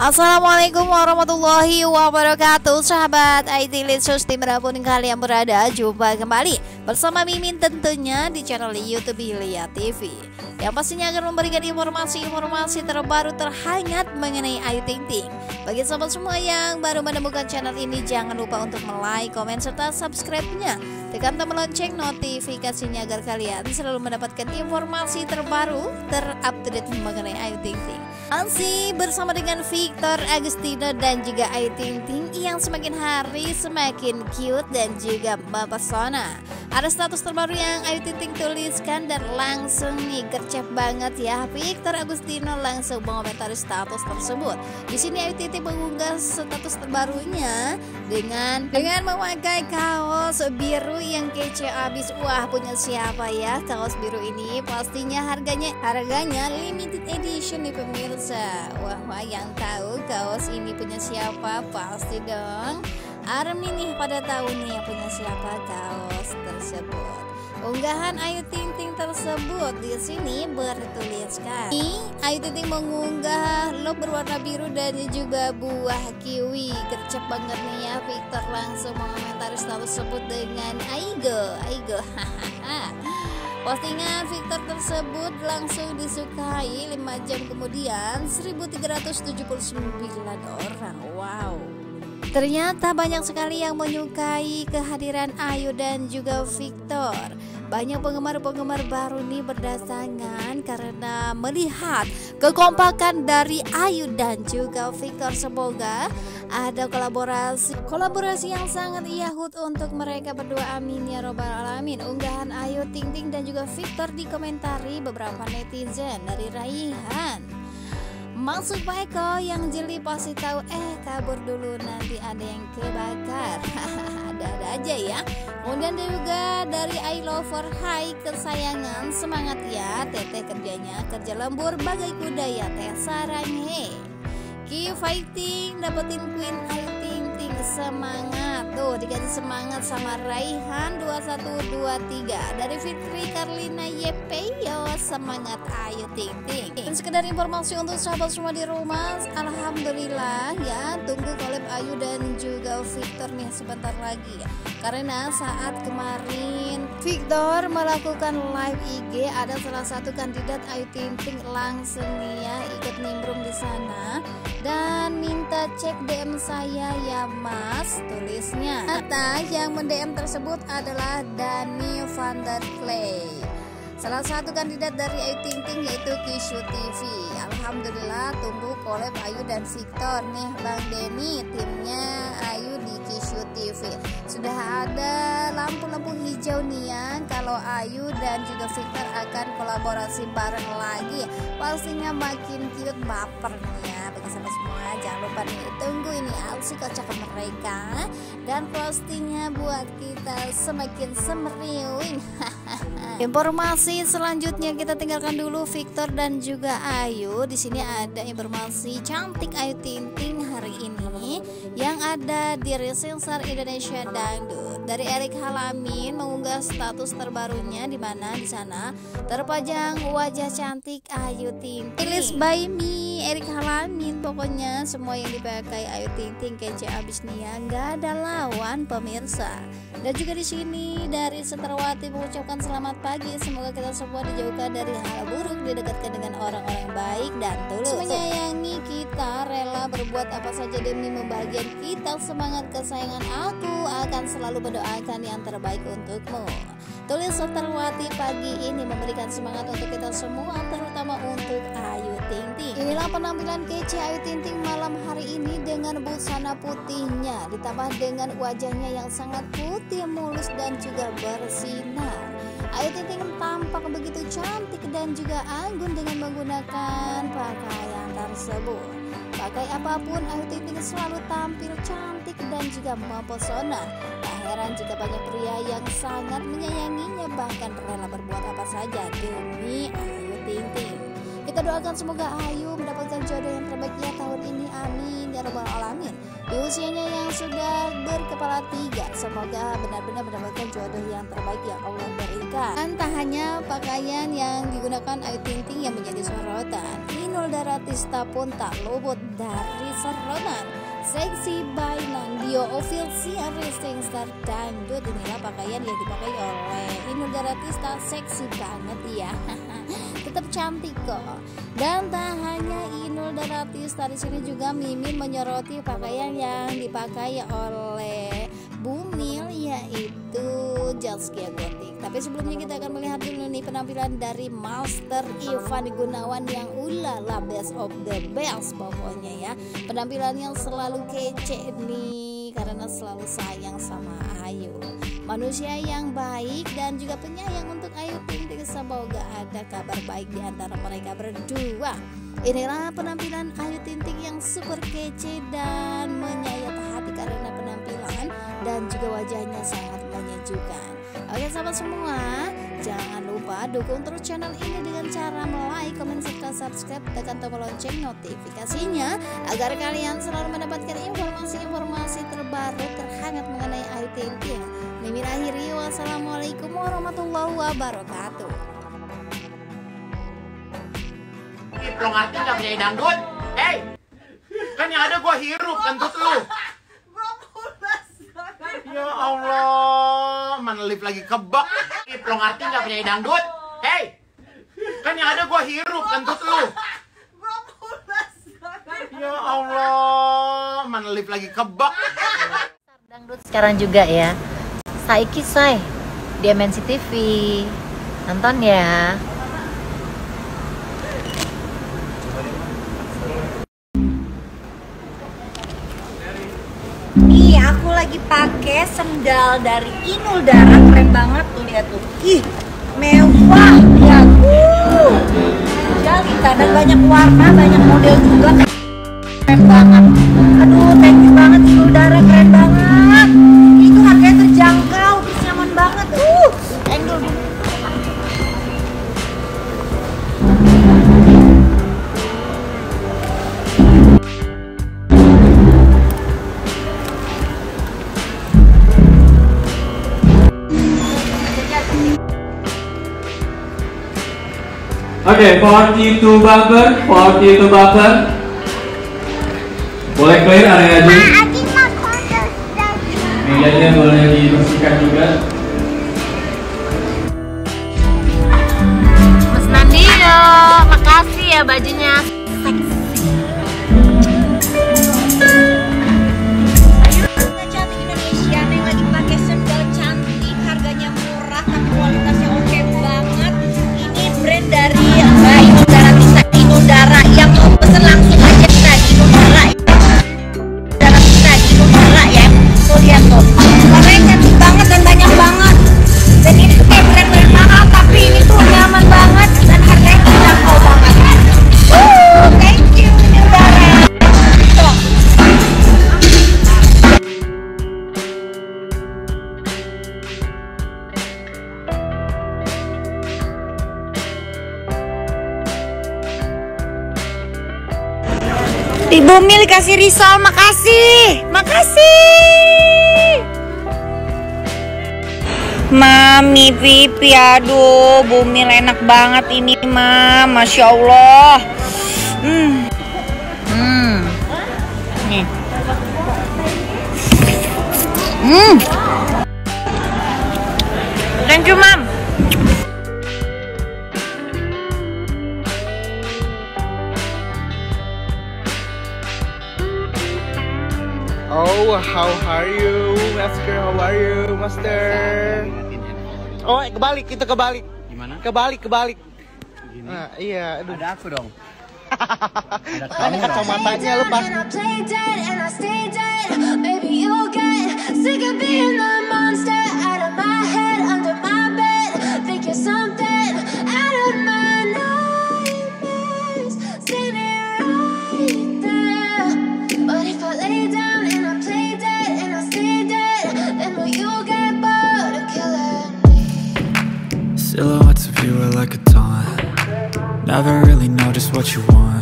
Assalamualaikum warahmatullahi wabarakatuh, sahabat IT Litsus dimanapun kalian berada. Jumpa kembali bersama Mimin tentunya di channel YouTube Hilya TV, yang pastinya akan memberikan informasi-informasi terbaru terhangat mengenai Ayu Ting Ting. Bagi sahabat semua yang baru menemukan channel ini, jangan lupa untuk like, komen, serta subscribe-nya. Tekan tombol lonceng notifikasinya agar kalian selalu mendapatkan informasi terbaru terupdate mengenai Ayu Ting Ting. Masih bersama dengan Victor Agustino dan juga Ayu Ting Ting yang semakin hari semakin cute dan juga mempesona. Ada status terbaru yang Ayu Ting Ting tuliskan dan langsung nih gercep banget ya, Victor Agustino langsung mengomentari status tersebut. Di sini Ayu Ting Ting mengunggah status terbarunya dengan memakai kaos biru yang kece abis. Wah, punya siapa ya kaos biru ini? Pastinya harganya limited edition nih pemirsa. Wah, yang tahu kaos ini punya siapa? Pasti dong Aram nih pada tahu nih yang punya siapa kaos tersebut. Unggahan Ayu Ting Ting tersebut di sini bertuliskan, Ayu Ting Ting mengunggah log berwarna biru dan juga buah kiwi. Gercep banget nih ya, Victor langsung mengomentari status tersebut dengan Aigo, hahaha. Postingan Victor tersebut langsung disukai 5 jam kemudian 1.379 orang. Wow. Ternyata banyak sekali yang menyukai kehadiran Ayu dan juga Victor. Banyak penggemar-penggemar baru nih berdatangan karena melihat kekompakan dari Ayu dan juga Victor. Semoga ada kolaborasi yang sangat yahut untuk mereka berdua, amin ya robbal alamin. Unggahan Ayu Ting Ting dan juga Victor dikomentari beberapa netizen. Dari Raihan, masuk Pak Eko yang jeli pasti tahu, kabur dulu nanti ada yang kebakar. Ada-ada aja ya. Kemudian juga dari I Lover, hai kesayangan, semangat ya teteh, kerjanya kerja lembur bagai kuda ya teh, sarang he. Keep fighting, dapetin Queen Ayu Ting Ting, semangat. Tuh dikasih semangat sama Raihan 2123. Dari Fitri Karlina, yepeyo semangat Ayu Ting Ting. Sekedar informasi untuk sahabat semua di rumah, alhamdulillah ya, tunggu collab Ayu dan juga Victor nih sebentar lagi ya. Karena saat kemarin Victor melakukan live IG, ada salah satu kandidat Ayu Ting Ting langsung nih ya ikut nimbrung di sana dan minta cek DM saya ya mas, tulisnya. Kata yang men-DM tersebut adalah Daniel Vander Clay, salah satu kandidat dari Ayu Ting Ting yaitu Kishu TV. Alhamdulillah, tunggu collab Ayu dan Victor nih Bang Deni, timnya Ayu di Kishu TV. Sudah ada lampu-lampu hijau nih ya, kalau Ayu dan juga Victor akan kolaborasi bareng lagi. Pastinya makin cute, baper nih ya. Bagi sama semua, jangan lupa nih tunggu ini aksi kocak mereka dan postingnya buat kita semakin semeriwing. Informasi selanjutnya kita tinggalkan dulu Victor dan juga Ayu. Di sini ada informasi cantik Ayu Ting Ting hari ini yang ada di Resenser Indonesia Dangdut. Dari Erik Halamin mengunggah status terbarunya di mana di sana terpajang wajah cantik Ayu Ting Ting. Ilis by me Erik Halamin, pokoknya semua yang dipakai Ayu Ting Ting kece abis nih ya, nggak ada lawan pemirsa. Dan juga di sini dari Suster Wati mengucapkan selamat pagi, semoga kita semua dijauhkan dari hal buruk, didekatkan dengan orang-orang baik dan tulus. Menyayangi kita, rela berbuat apa saja demi membahagiakan kita. Semangat kesayangan, aku akan selalu mendoakan yang terbaik untukmu. Tulis Suster Wati pagi ini memberikan semangat untuk kita semua, terutama untuk Ayu Ting Ting. Inilah penampilan kece Ayu Ting Ting malam hari ini dengan busana putihnya ditambah dengan wajahnya yang sangat putih, mulus dan juga bersinar. Ayu Ting Ting tampak begitu cantik dan juga anggun dengan menggunakan pakaian tersebut. Pakai apapun Ayu Ting Ting selalu tampil cantik dan juga mempesona. Tak heran jika banyak pria yang sangat menyayanginya, bahkan rela berbuat apa saja demi Ayu Ting Ting. Kita doakan semoga Ayu mendapatkan jodoh yang terbaiknya tahun ini, amin ya robbal alamin. Di usianya yang sudah berkepala 3, semoga benar-benar mendapatkan jodoh yang terbaik yang Allah berikan. Dan tak hanya pakaian yang digunakan Ayu Ting Ting yang menjadi sorotan, Inul Inul Daratista pun tak luput dari serangan Sexy by Nandiyo Official Racing Star Dangdut. Inilah pakaian yang dipakai oleh Inul Daratista, seksi banget ya. Tetap cantik kok. Dan tak hanya Inul Daratista, di sini juga Mimin menyoroti pakaian yang dipakai oleh Bumil, yaitu Jelski Agoti. Tapi sebelumnya kita akan melihat dulu nih penampilan dari Master Ivan Gunawan yang ulala best of the best pokoknya ya. Penampilan yang selalu kece nih karena selalu sayang sama Ayu. Manusia yang baik dan juga penyayang untuk Ayu Ting Ting. Semoga ada kabar baik di antara mereka berdua. Inilah penampilan Ayu Ting Ting yang super kece dan menyayat hati karena penampilan dan juga wajahnya sangat menyejukkan. Oke sahabat semua, jangan lupa dukung terus channel ini dengan cara like, komen, serta subscribe, tekan tombol lonceng notifikasinya agar kalian selalu mendapatkan informasi-informasi terbaru terhangat mengenai Ayu Ting Ting. Mimin akhiri, wassalamualaikum warahmatullahi wabarakatuh. Belum ngerti gak punya dangdut? Hey, kan yang ada gua hirup kentut lu. Ya Allah, menelip lagi kebak. Belum ngerti gak punya dangdut? Hey, kan yang ada gua hirup kentut lu. Ya Allah, menelip lagi kebak. Dangdut sekarang juga ya. Saiki say di MNC TV. Nonton ya. Nih aku lagi pakai sendal dari Inul Darat, keren banget tuh, lihat tuh. Ih, mewah ya. Jadi dan banyak warna, banyak model juga. Keren banget. Aduh, thank you banget Inul Darat, keren banget. Itu harganya terjangkau, nyaman banget. Endul. Oke, 42 barber. Boleh clear area aja. Mejanya boleh dibersihkan juga. Mas Nandiyo, makasih ya bajunya. Ibu Mil kasih risol, makasih, makasih. Mami Pipi, aduh, Bu Mil enak banget ini, Ma, masya Allah. Nih. Thank you, Mam. Oh, how are you, Master? How are you, Master? Oh, kebalik, kita kebalik. Gimana? Kebalik. Gini. Nah, iya, aduh. Ada aku dong. Ada kacamatanya lepas. Silhouettes of you are like a taunt. Never really know just what you want.